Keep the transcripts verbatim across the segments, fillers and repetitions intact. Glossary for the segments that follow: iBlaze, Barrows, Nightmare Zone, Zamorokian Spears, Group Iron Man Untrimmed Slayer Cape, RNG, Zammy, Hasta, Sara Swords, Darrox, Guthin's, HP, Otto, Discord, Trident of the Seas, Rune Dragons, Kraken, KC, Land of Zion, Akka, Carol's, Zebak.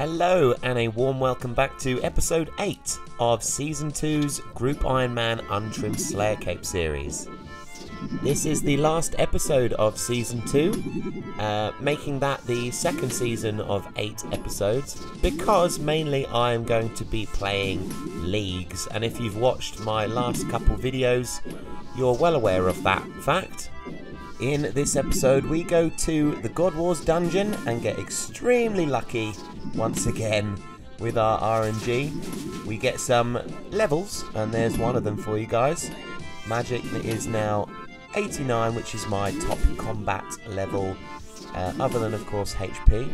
Hello and a warm welcome back to episode eight of season two's Group Iron Man Untrimmed Slayer Cape series. This is the last episode of season two, uh, making that the second season of eight episodes, because mainly I am going to be playing leagues, and if you've watched my last couple videos you're well aware of that fact. In this episode we go to the God Wars dungeon and get extremely lucky once again with our R N G. We get some levels and there's one of them for you guys. Magic that is now eighty-nine, which is my top combat level, uh, other than of course H P.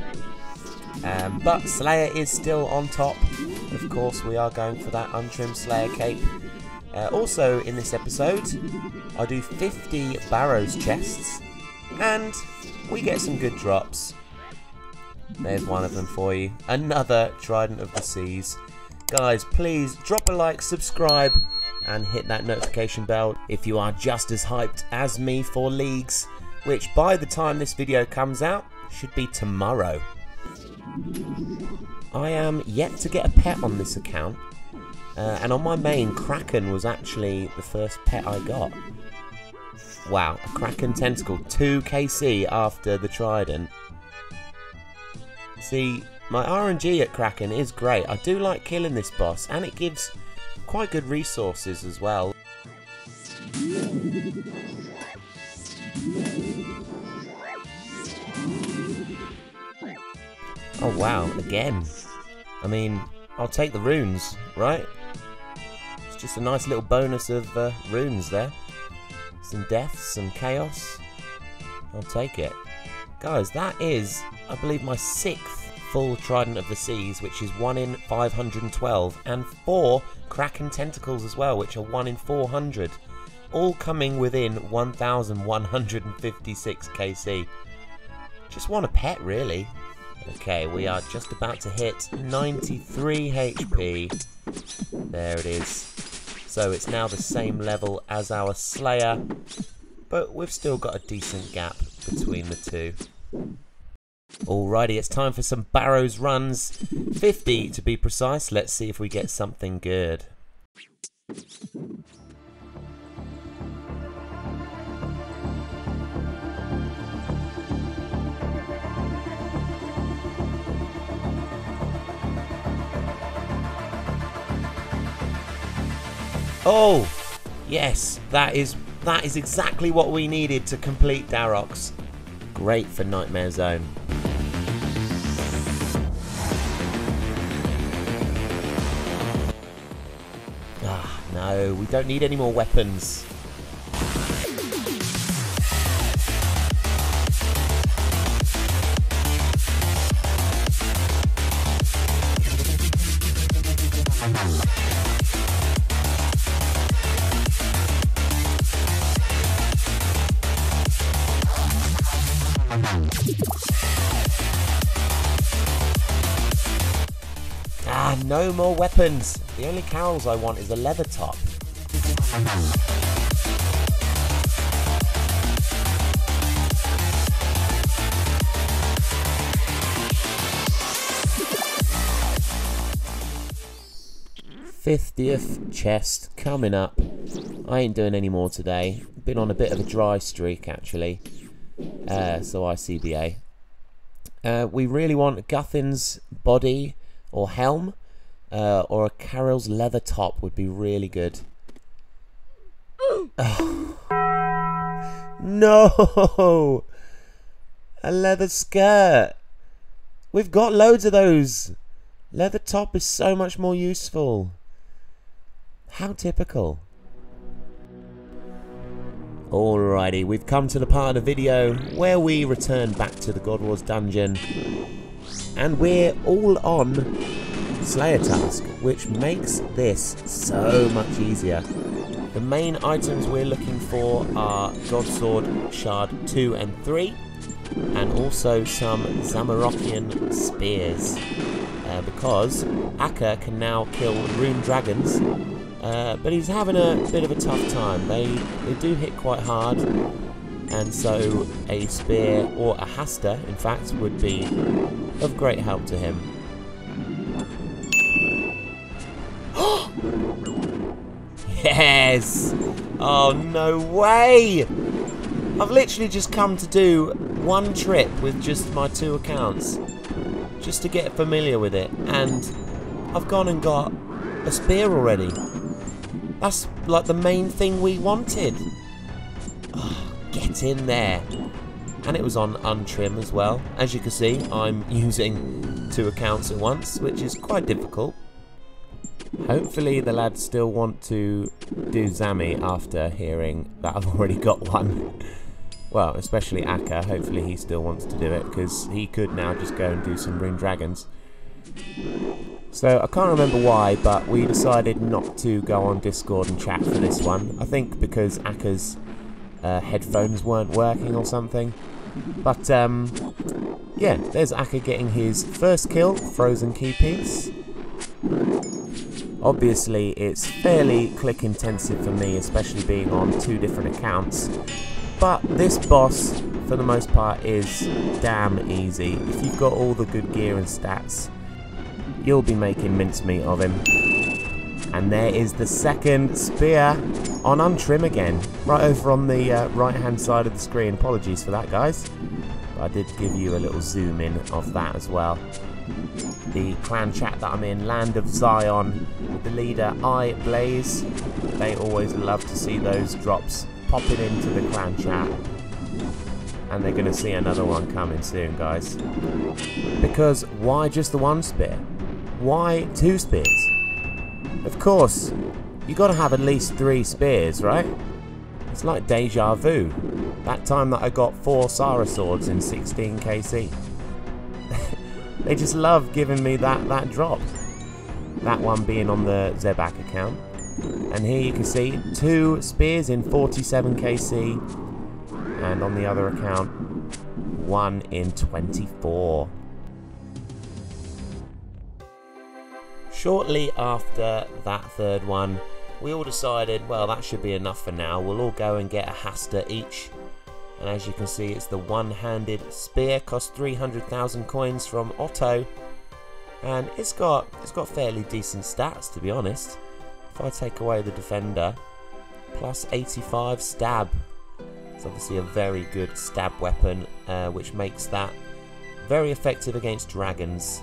Um, but Slayer is still on top. Of course we are going for that untrimmed Slayer cape. Uh, also in this episode I do fifty Barrows chests and we get some good drops. There's one of them for you. Another Trident of the Seas. Guys, please drop a like, subscribe and hit that notification bell if you are just as hyped as me for leagues, which by the time this video comes out should be tomorrow. I am yet to get a pet on this account, uh, and on my main Kraken was actually the first pet I got. Wow, a Kraken tentacle, two K C after the Trident. See, my R N G at Kraken is great. I do like killing this boss and it gives quite good resources as well. Oh wow, again. I mean, I'll take the runes, right? It's just a nice little bonus of uh, runes there. Some deaths, some chaos. I'll take it. Guys, that is, I believe, my sixth full Trident of the Seas, which is one in five hundred twelve, and four Kraken Tentacles as well, which are one in four hundred, all coming within one thousand one hundred fifty-six K C. Just want a pet, really. Okay, we are just about to hit ninety-three H P. There it is. So it's now the same level as our Slayer, but we've still got a decent gap between the two. Alrighty, it's time for some Barrows runs, fifty to be precise. Let's see if we get something good. Oh, yes, that is that is exactly what we needed to complete Darrox. Great for Nightmare Zone. Ah, no, we don't need any more weapons. Ah, no more weapons. The only Carol's I want is a leather top. fiftieth chest coming up. I ain't doing any more today. Been on a bit of a dry streak actually. Uh, so I C B A. Uh, we really want Guthin's body or helm, uh, or a Carol's leather top would be really good. Oh. No! A leather skirt! We've got loads of those! Leather top is so much more useful. How typical. Alrighty, we've come to the part of the video where we return back to the God Wars dungeon and we're all on Slayer task, which makes this so much easier. The main items we're looking for are God Sword Shard two and three and also some Zamorokian Spears, uh, because Akka can now kill Rune Dragons. Uh, but he's having a bit of a tough time. They they do hit quite hard, and so a spear or a Hasta, in fact, would be of great help to him. Yes! Oh, no way! I've literally just come to do one trip with just my two accounts, just to get familiar with it, and I've gone and got a spear already. That's like the main thing we wanted. Oh, get in there. And it was on untrim as well. As you can see, I'm using two accounts at once, which is quite difficult. Hopefully the lads still want to do Zammy after hearing that I've already got one. Well, especially Akka, hopefully he still wants to do it, because he could now just go and do some Rune Dragons. So, I can't remember why, but we decided not to go on Discord and chat for this one. I think because Akka's uh, headphones weren't working or something. But, um, yeah, there's Akka getting his first kill, Frozen Key Piece. Obviously, it's fairly click intensive for me, especially being on two different accounts. But this boss, for the most part, is damn easy. If you've got all the good gear and stats, you'll be making mincemeat of him. And there is the second spear on untrim again, right over on the uh, right-hand side of the screen. Apologies for that, guys. But I did give you a little zoom in of that as well. The clan chat that I'm in, Land of Zion, with the leader iBlaze. They always love to see those drops popping into the clan chat. And they're going to see another one coming soon, guys. Because why just the one spear? Why two spears? Of course, you got to have at least three spears, right? It's like deja vu. That time that I got four Sara Swords in sixteen K C. They just love giving me that, that drop. That one being on the Zebak account. And here you can see two spears in forty-seven K C. And on the other account, one in twenty-four. Shortly after that third one, we all decided, well, that should be enough for now. We'll all go and get a Hasta each. And as you can see, it's the one-handed spear. Cost three hundred thousand coins from Otto. And it's got, it's got fairly decent stats, to be honest. If I take away the defender, plus eighty-five stab. It's obviously a very good stab weapon, uh, which makes that very effective against dragons.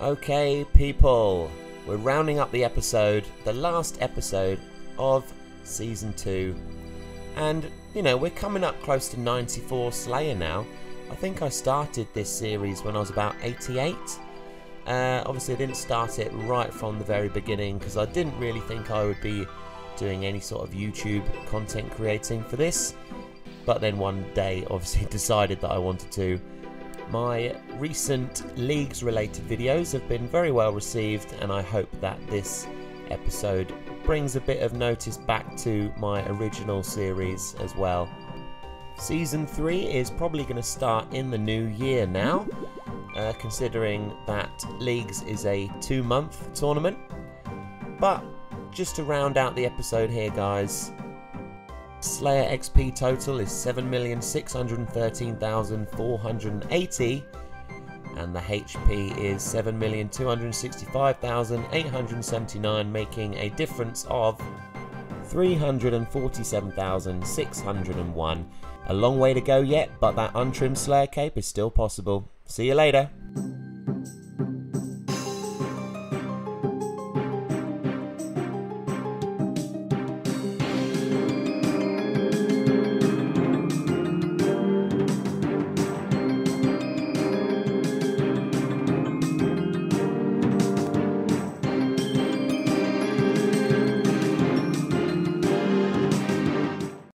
Okay, people, we're rounding up the episode, the last episode of Season two. And, you know, we're coming up close to ninety-four Slayer now. I think I started this series when I was about eighty-eight. Uh, obviously, I didn't start it right from the very beginning because I didn't really think I would be doing any sort of YouTube content creating for this, but then one day obviously decided that I wanted to. My recent leagues related videos have been very well received, and I hope that this episode brings a bit of notice back to my original series as well. Season three is probably going to start in the new year now, uh, considering that leagues is a two month tournament. But just to round out the episode here, guys, Slayer X P total is seven million six hundred thirteen thousand four hundred eighty, and the H P is seven million two hundred sixty-five thousand eight hundred seventy-nine, making a difference of three hundred forty-seven thousand six hundred one. A long way to go yet, but that untrimmed Slayer Cape is still possible. See you later.